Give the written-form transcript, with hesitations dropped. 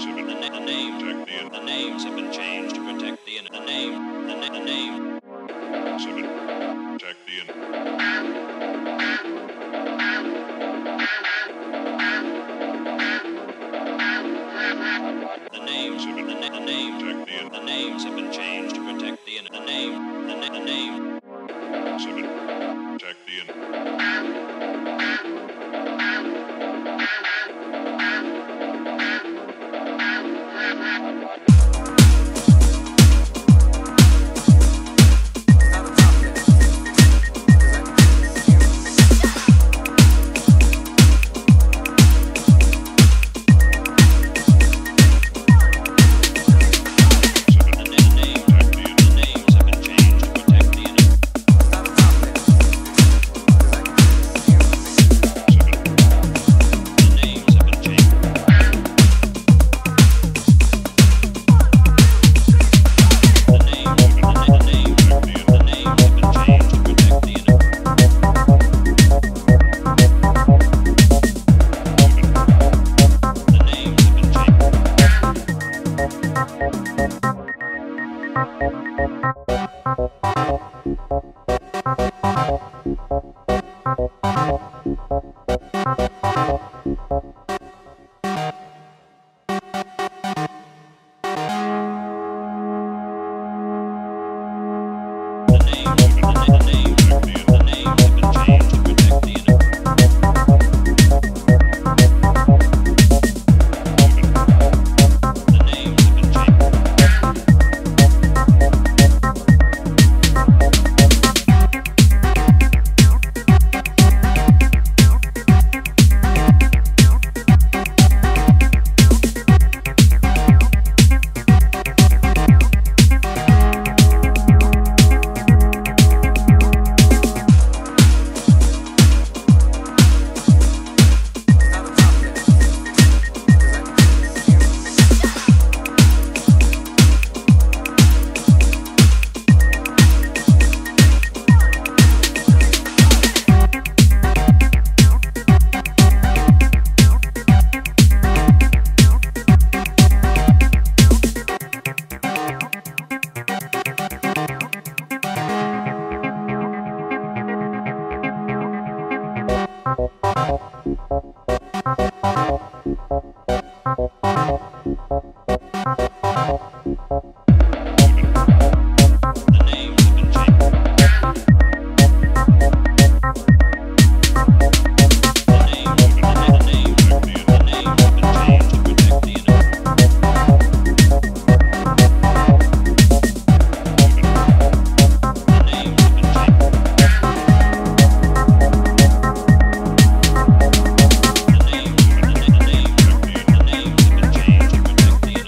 The names have been changed to protect the name. Check the names have been the names have been changed to protect the name. Check